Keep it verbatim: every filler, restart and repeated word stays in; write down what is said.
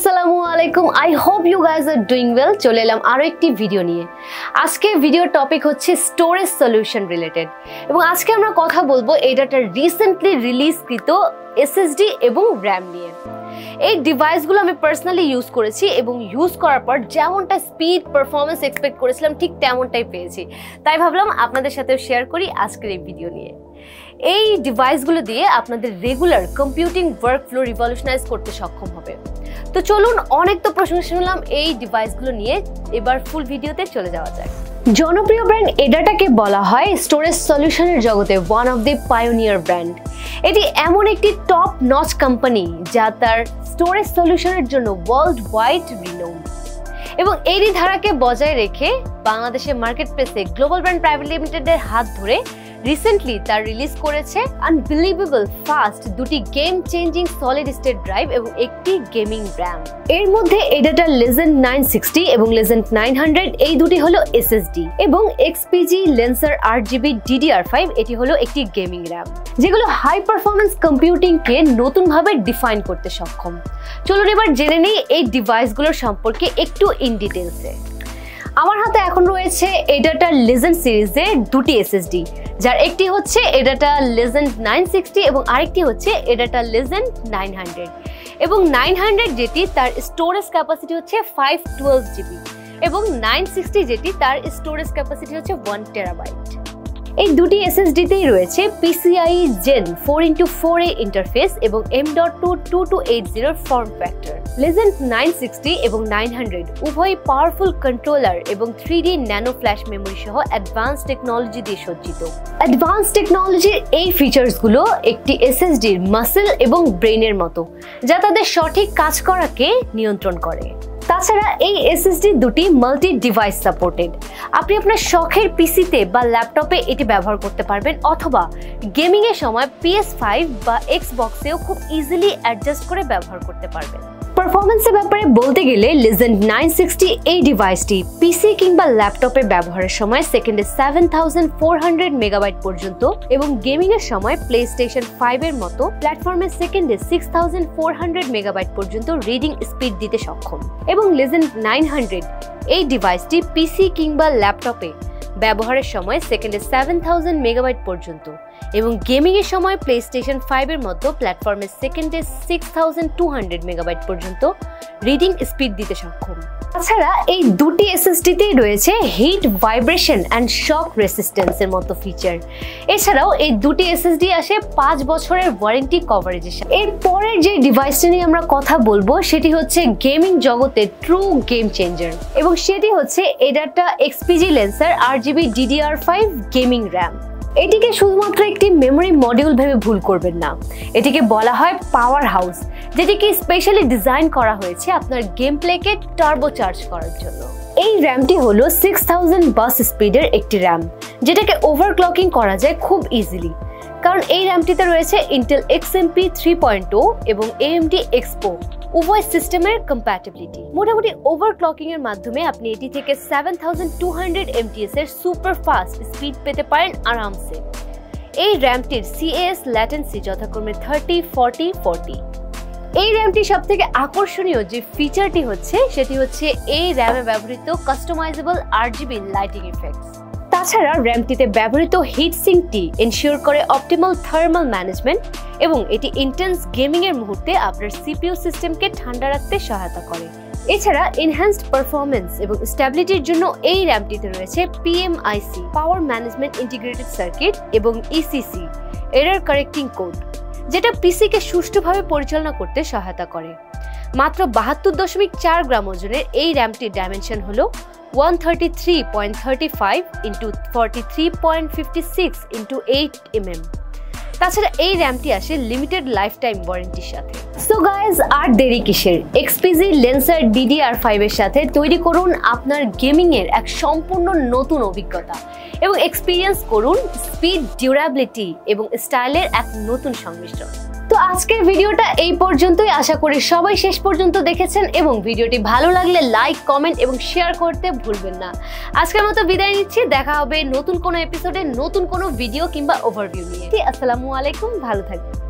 আসসালামুআলাইকুম, I hope you guys are doing well. চলে এলাম আরও একটি ভিডিও নিয়ে। আজকে ভিডিওর টপিক হচ্ছে স্টোরেজ সলিউশন রিলেটেড, এবং আজকে আমরা কথা বলবো এইটার রিসেন্টলি রিলিজকৃত এসএসডি এবং র্যাম নিয়ে। এই ডিভাইসগুলো আমি পার্সোনালি ইউজ করেছি এবং ইউজ করার পর যেমনটা স্পিড পারফরমেন্স এক্সপেক্ট করেছিলাম ঠিক তেমনটাই পেয়েছি, তাই ভাবলাম আপনাদের সাথেও শেয়ার করি আজকের এই ভিডিও নিয়ে। এই ডিভাইসগুলো দিয়ে আপনাদের রেগুলার কম্পিউটিং ওয়ার্কফ্লো রিভলিউশনাইজ করতে সক্ষম হবে। তো চলুন, অনেক তো প্রশংসা শুনলাম এই ডিভাইসগুলো নিয়ে, এবার ফুল ভিডিওতে চলে যাওয়া যায়। জনপ্রিয় ব্র্যান্ড এডাটাকে বলা হয় স্টোরেজ সলিউশনের জগতে one of the pioneer brand. এটি এমন একটি টপ নচ কোম্পানি যা তার স্টোরেজ সলিউশনের জন্য ওয়ার্ল্ড ওয়াইড রিনোউন্ড, এবং এই ধারাকে বজায় রেখে বাংলাদেশের মার্কেট প্লেসে গ্লোবাল ব্র্যান্ড প্রাইভেট লিমিটেডের হাত ধরে রিসেন্টলি তার রিলিজ করেছে আনবিলিভেবল ফাস্ট দুটি game changing solid state drive এবং একটি গেমিং র্যাম। এর মধ্যে এডাটা লেজেন্ড নাইন সিক্সটি এবং লেজেন্ড নাইন হান্ড্রেড এই দুটি হলো এসএসডি, এবং X P G lancer RGB D D R five এটি হলো একটি গেমিং র্যাম, যেগুলো হাই পারফরমেন্স কম্পিউটিংকে নতুনভাবে ডিফাইন করতে সক্ষম। চলুন এবার জেনে নেই এই ডিভাইসগুলোর সম্পর্কে একটু ইন ডিটেলসে। আমার হাতে এখন রয়েছে এডাটা লেজেন্ড সিরিজের দুটি এসএসডি, যার একটি হচ্ছে এডাটা লেজেন্ড নাইন সিক্সটি এবং আরেকটি হচ্ছে এডাটা লেজেন্ড নাইন হান্ড্রেড। এবং নাইন হান্ড্রেড যেটি, তার স্টোরেজ ক্যাপাসিটি হচ্ছে ফাইভ টুয়েলভ জিবি, এবং নাইন সিক্সটি যেটি, তার স্টোরেজ ক্যাপাসিটি হচ্ছে ওয়ান টেরাবাইট। এই দুটি এসএসডিতেই রয়েছে PCIe gen four into four এ ইন্টারফেস এবং M dot two two two eight zero form factor. Legend nine sixty এবং নাইন হান্ড্রেড উভয়ই পাওয়ারফুল কন্ট্রোলার এবং three D nano flash memory সহ অ্যাডভান্স টেকনোলজি দিয়ে সজ্জিত। অ্যাডভান্স টেকনোলজির এই ফিচার্সগুলো একটি এসএসডির মাসেল এবং ব্রেনের মতো, যা তাদের সঠিক কাজ করাকে নিয়ন্ত্রণ করে। তাছাড়া এই এসএসডি দুটি মাল্টি ডিভাইস সাপোর্টেড। আপনি আপনার শখের পিসিতে বা ল্যাপটপে এটি ব্যবহার করতে পারবেন, অথবা গেমিংয়ের সময় পি এস ফাইভ বা এক্সবক্সেও খুব ইজিলি অ্যাডজাস্ট করে ব্যবহার করতে পারবেন। পারফরমেন্সের ব্যাপারে বলতে গেলে লেজেন্ড নাইন সিক্সটি এই ডিভাইসটি পিসি কিংবা ল্যাপটপে ব্যবহারের সময় সেকেন্ডে seven thousand four hundred megabyte পর্যন্ত, এবং গেমিংয়ের সময় প্লে স্টেশন ফাইভ এর মতো প্ল্যাটফর্মে সেকেন্ডে six thousand four hundred megabyte পর্যন্ত রিডিং স্পিড দিতে সক্ষম। এবং লেজেন্ড নাইন হান্ড্রেড এই ডিভাইসটি পিসি কিংবা ল্যাপটপে ব্যবহারের সময় সেকেন্ডে সেভেন থাউজেন্ড মেগাবাইট পর্যন্ত, এবং গেমিংয়ের সময় প্লে স্টেশন ফাইভের মতো প্ল্যাটফর্মে সেকেন্ডে six thousand two hundred megabyte পর্যন্ত রিডিং স্পিড দিতে সক্ষম। তাছাড়া এই দুটি এসএসডিতেই রয়েছে হিট, ভাইব্রেশন অ্যান্ড শক রেসিস্টেন্সের মতো ফিচার। এছাড়াও এই দুটি এসএসডি আসে পাঁচ বছরের ওয়ারেন্টি কভারেজের সাথে। এরপরের যে ডিভাইসটি নিয়ে আমরা কথা বলবো সেটি হচ্ছে গেমিং জগতের ট্রু গেম চেঞ্জার, এবং সেটি হচ্ছে ADATA XPG lancer RGB D D R five gaming RAM. এটিকে শুধুমাত্র একটি মেমোরি মডিউল ভেবে ভুল করবেন না, এটিকে বলা হয় পাওয়ার হাউস, যেটিকে স্পেশালি ডিজাইন করা হয়েছে আপনার গেম প্লেকে টার্বোচার্জ করার জন্য। এই র্যামটি হলো সিক্স থাউজেন্ড বাস স্পিডের একটি র্যাম, যেটাকে ওভারক্লকিং করা যায় খুব ইজিলি, কারণ এই র্যামটিতে রয়েছে Intel X M P three point zero এবং এ এম ডি এক্সপো উভয় সিস্টেমের কম্প্যাটিবিলিটি। মোটামুটি ওভারক্লকিং এর মাধ্যমে আপনি এটি থেকে seven thousand two hundred MTS এর সুপার ফাস্ট স্পিড পেতে পারেন আরামসে। এই র্যামটির সি এ এস ল্যাটেন্সি যথাক্রমে থার্টি ফর্টি ফর্টি। এই র্যামটি সব থেকে আকর্ষণীয় যে ফিচারটি হচ্ছে সেটি হচ্ছে এই র্যামে ব্যবহৃত কাস্টমাইজেবল আরজিবি লাইটিং ইফেক্টস। তাছাড়া র্যামটিতে ব্যবহৃত হিট সিঙ্কটি এনশিওর করে অপটিমাল থার্মাল ম্যানেজমেন্ট, এবং এটি ইন্টেন্স গেমিংয়ের মুহূর্তে আপনার সিপিইউ সিস্টেমকে ঠান্ডা রাখতে সহায়তা করে। এছাড়া এনহ্যান্সড পারফরমেন্স এবং স্ট্যাবিলিটির জন্য এই র্যামটিতে রয়েছে P M I C power management integrated circuit এবং E C C error correcting code, যেটা পিসিকে সুষ্ঠুভাবে পরিচালনা করতে সহায়তা করে। মাত্র বাহাত্তর দশমিক চার গ্রাম ওজনের এই র্যামটির ডাইমেনশন হলো one thirty three point thirty five into forty three point fifty six into eight MM. তাছাড়া এই র্যামটি আসে লিমিটেড লাইফ টাইম ওয়ারেন্টির সাথে। সো গাইজ, আর দেরি কিসের, XPG lancer D D R five এর সাথে তৈরি করুন আপনার গেমিংয়ের এক সম্পূর্ণ নতুন অভিজ্ঞতা, এবং এক্সপিরিয়েন্স করুন স্পিড, ডিউরাবিলিটি এবং স্টাইলের এক নতুন সংমিশ্রণ। তো আজকের ভিডিওটা এই পর্যন্তই, আশা করি সবাই শেষ পর্যন্ত দেখেছেন, এবং ভিডিওটি ভালো লাগলে লাইক, কমেন্ট এবং শেয়ার করতে ভুলবেন না। আজকের মতো বিদায় নিচ্ছি, দেখা হবে নতুন কোনো এপিসোডে নতুন কোনো ভিডিও কিংবা ওভারভিউ নিয়ে। আসসালামু আলাইকুম, ভালো থাকবেন।